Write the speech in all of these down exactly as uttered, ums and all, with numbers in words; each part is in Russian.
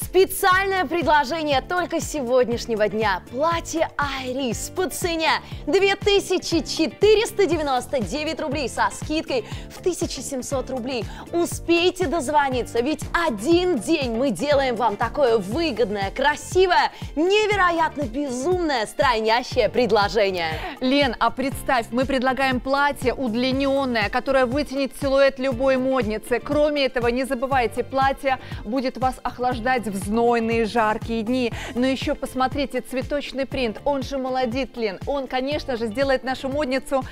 Специальное предложение только сегодняшнего дня. Платье Айрис по цене две тысячи четыреста девяносто девять рублей со скидкой в тысячу семьсот рублей. Успейте дозвониться, ведь один день мы делаем вам такое выгодное, красивое, невероятно безумное, странящее предложение. Лен, а представь, мы предлагаем платье удлиненное, которое вытянет силуэт любой модницы. Кроме этого, не забывайте, платье будет вас охлаждать в знойные жаркие дни. Но еще посмотрите цветочный принт, он же молодит, Лен. Он, конечно же, сделает нашу модницу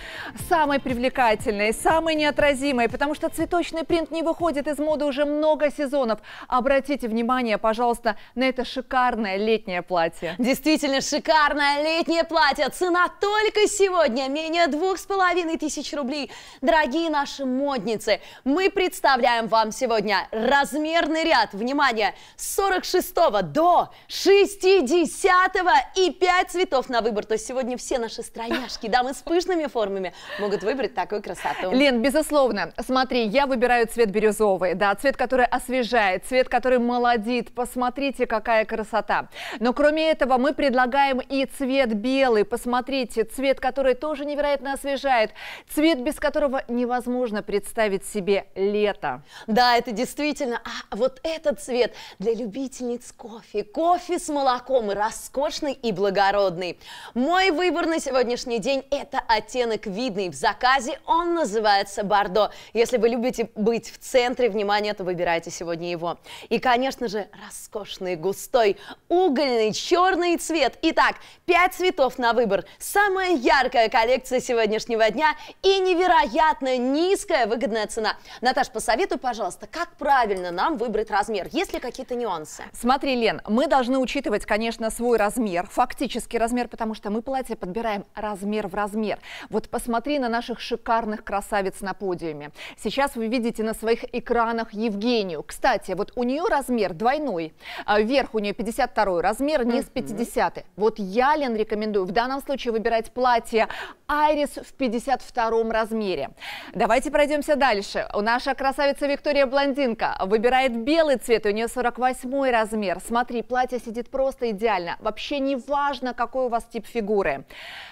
самой привлекательной, самой неотразимой, потому что цветочный принт не выходит из моды уже много сезонов. Обратите внимание, пожалуйста, на это шикарное летнее платье. Действительно шикарное летнее платье. Цена только сегодня менее двух с половиной тысяч рублей. Дорогие наши модницы, мы представляем вам сегодня размерный ряд. Внимание! С сорок шестого до шестидесятого и пять цветов на выбор. То есть сегодня все наши страняшки, дамы с пышными формами, могут выбрать такую красоту. Лен, безусловно. Смотри, я выбираю цвет бирюзовый, да, цвет, который освежает, цвет, который молодит. Посмотрите, какая красота. Но кроме этого мы предлагаем и цвет белый. Посмотрите, цвет, который тоже невероятно освежает. Цвет, без которого невозможно представить себе лето. Да, это действительно. А вот этот цвет для любительниц кофе. Кофе с молоком, роскошный и благородный. Мой выбор на сегодняшний день – это оттенок видный. В заказе он называется бордо. Если вы любите быть в центре внимания, то выбирайте сегодня его. И, конечно же, роскошный, густой, угольный, черный цвет. Итак, пять цветов на выбор. Самая яркая коллекция сегодняшнего дня и невероятно низкая выгодная цена. Наташ, посоветуй, пожалуйста, как правильно нам выбрать размер, если какие-то нюансы. Смотри, Лен, мы должны учитывать, конечно, свой размер, фактический размер, потому что мы платье подбираем размер в размер. Вот посмотри на наших шикарных красавиц на подиуме. Сейчас вы видите на своих экранах Евгению. Кстати, вот у нее размер двойной. Вверх у нее пятьдесят второй размер, не с пятидесяти. Вот я, Лен, рекомендую в данном случае выбирать платье Айрис в пятьдесят втором размере. Давайте пройдемся дальше. Наша красавица Виктория блондинка выбирает белый цвет, у нее сорок восьмой размер. Смотри, платье сидит просто идеально. Вообще не важно, какой у вас тип фигуры.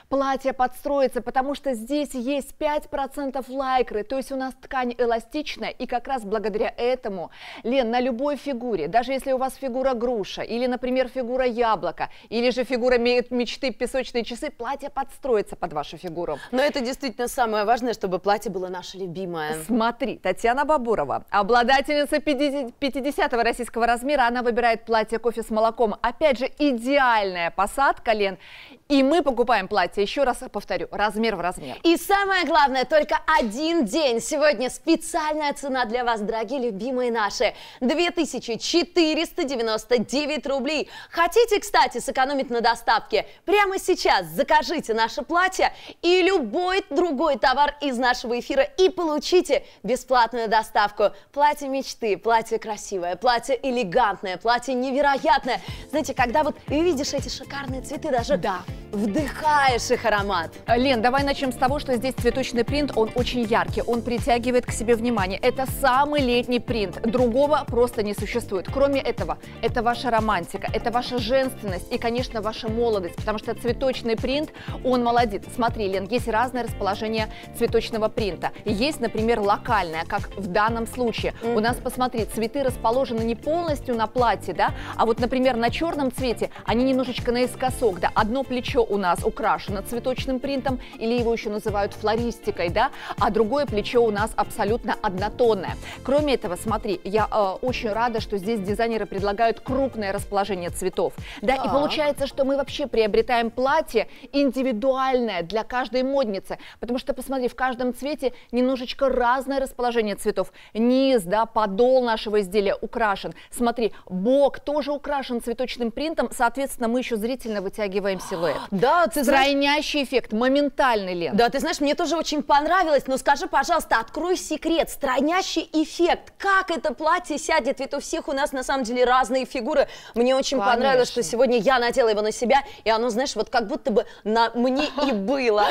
Платье подстроится, потому что здесь есть пять процентов лайкры, то есть у нас ткань эластичная, и как раз благодаря этому, Лен, на любой фигуре, даже если у вас фигура груша, или, например, фигура яблока, или же фигура мечты песочные часы, платье подстроится под вашу фигуру. Но это действительно самое важное, чтобы платье было наше любимое. Смотри, Татьяна Бабурова, обладательница пятидесятого российского размера, она выбирает платье кофе с молоком. Опять же, идеальная посадка, Лен. И мы покупаем платье, еще раз повторю, размер в размер. И самое главное, только один день. Сегодня специальная цена для вас, дорогие любимые наши. две тысячи четыреста девяносто девять рублей. Хотите, кстати, сэкономить на доставке? Прямо сейчас закажите наше платье и любой другой товар из нашего эфира и получите бесплатную доставку. Платье мечты, платье красивое, платье элегантное, платье невероятное. Знаете, когда вот видишь эти шикарные цветы, даже... Да. Вдыхаешь их аромат. Лен, давай начнем с того, что здесь цветочный принт, он очень яркий, он притягивает к себе внимание. Это самый летний принт, другого просто не существует. Кроме этого, это ваша романтика, это ваша женственность и, конечно, ваша молодость, потому что цветочный принт, он молодит. Смотри, Лен, есть разное расположение цветочного принта. Есть, например, локальное, как в данном случае. Mm-hmm. У нас, посмотри, цветы расположены не полностью на платье, да, а вот, например, на черном цвете они немножечко наискосок, да, одно плечо у нас украшено цветочным принтом, или его еще называют флористикой, да, а другое плечо у нас абсолютно однотонное. Кроме этого, смотри, я э, очень рада, что здесь дизайнеры предлагают крупное расположение цветов, да, так. И получается, что мы вообще приобретаем платье индивидуальное для каждой модницы, потому что, посмотри, в каждом цвете немножечко разное расположение цветов. Низ, да, подол нашего изделия украшен, смотри, бок тоже украшен цветочным принтом, соответственно, мы еще зрительно вытягиваем силуэт. Да, ты Стройнящий знаешь... эффект, моментальный, Лен. Да, ты знаешь, мне тоже очень понравилось, но скажи, пожалуйста, открой секрет, стройнящий эффект, как это платье сядет, ведь у всех у нас на самом деле разные фигуры. Мне очень Конечно. понравилось, что сегодня я надела его на себя, и оно, знаешь, вот как будто бы на мне и было.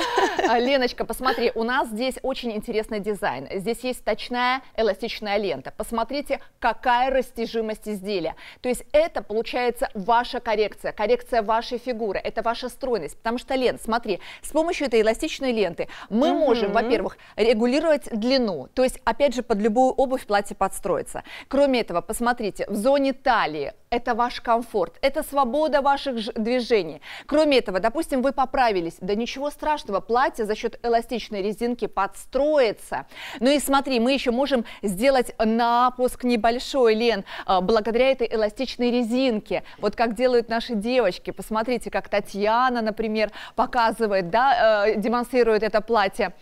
Леночка, посмотри, у нас здесь очень интересный дизайн. Здесь есть точная эластичная лента. Посмотрите, какая растяжимость изделия. То есть это получается ваша коррекция, коррекция вашей фигуры, это ваша стройность. Потому что, Лен, смотри, с помощью этой эластичной ленты мы Mm-hmm. можем, во-первых, регулировать длину. То есть, опять же, под любую обувь платье подстроится. Кроме этого, посмотрите, в зоне талии это ваш комфорт, это свобода ваших движений. Кроме этого, допустим, вы поправились, да ничего страшного, платье за счет эластичной резинки подстроится. Ну и смотри, мы еще можем сделать напуск небольшой, Лен, благодаря этой эластичной резинке. Вот как делают наши девочки, посмотрите, как Татьяна, например, показывает, да, демонстрирует это платье.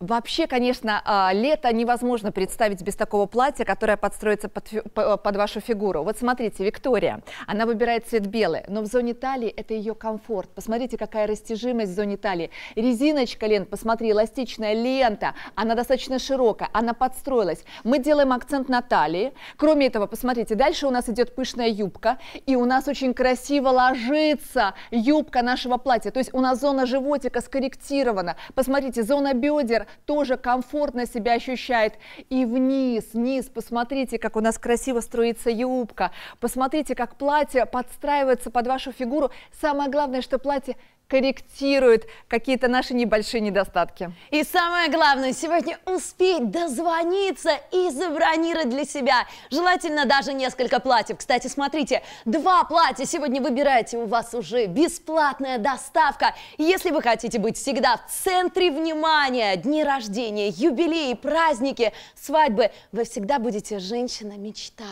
Вообще, конечно, лето невозможно представить без такого платья, которое подстроится под, под вашу фигуру. Вот смотрите, Виктория, она выбирает цвет белый, но в зоне талии это ее комфорт. Посмотрите, какая растяжимость в зоне талии. Резиночка, Лен, посмотри, эластичная лента, она достаточно широкая, она подстроилась. Мы делаем акцент на талии. Кроме этого, посмотрите, дальше у нас идет пышная юбка, и у нас очень красиво ложится юбка нашего платья. То есть у нас зона животика скорректирована. Посмотрите, зона бедер тоже комфортно себя ощущает. И вниз, вниз, посмотрите, как у нас красиво строится юбка. Посмотрите, как платье подстраивается под вашу фигуру. Самое главное, что платье корректирует какие-то наши небольшие недостатки. И самое главное, сегодня успеть дозвониться и забронировать для себя. Желательно даже несколько платьев. Кстати, смотрите, два платья сегодня выбираете, у вас уже бесплатная доставка. Если вы хотите быть всегда в центре внимания, дни рождения, юбилеи, праздники, свадьбы, вы всегда будете женщина-мечта,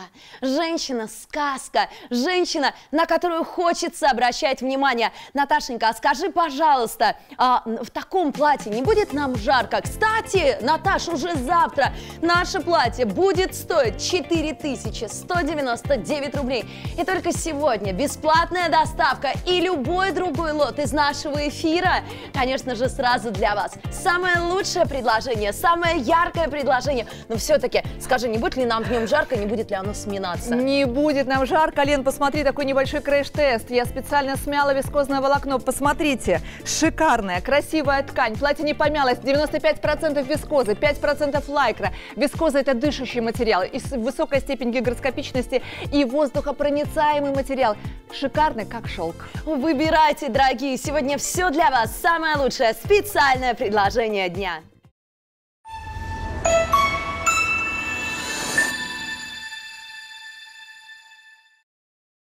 женщина-сказка, женщина, на которую хочется обращать внимание. Наташенька, а скажи, пожалуйста, а в таком платье не будет нам жарко? Кстати, Наташ, уже завтра наше платье будет стоить четыре тысячи сто девяносто девять рублей. И только сегодня бесплатная доставка и любой другой лот из нашего эфира, конечно же, сразу для вас. Самое лучшее предложение, самое яркое предложение. Но все-таки, скажи, не будет ли нам в нем жарко, не будет ли оно сминаться? Не будет нам жарко, Лен, посмотри, такой небольшой краш-тест. Я специально смяла вискозное волокно, посмотрела. Смотрите, шикарная, красивая ткань, платье не помялось, девяносто пять процентов вискозы, пять процентов лайкра. Вискоза – это дышащий материал, и высокая степень гигроскопичности и воздухопроницаемый материал. Шикарный, как шелк. Выбирайте, дорогие, сегодня все для вас, самое лучшее специальное предложение дня.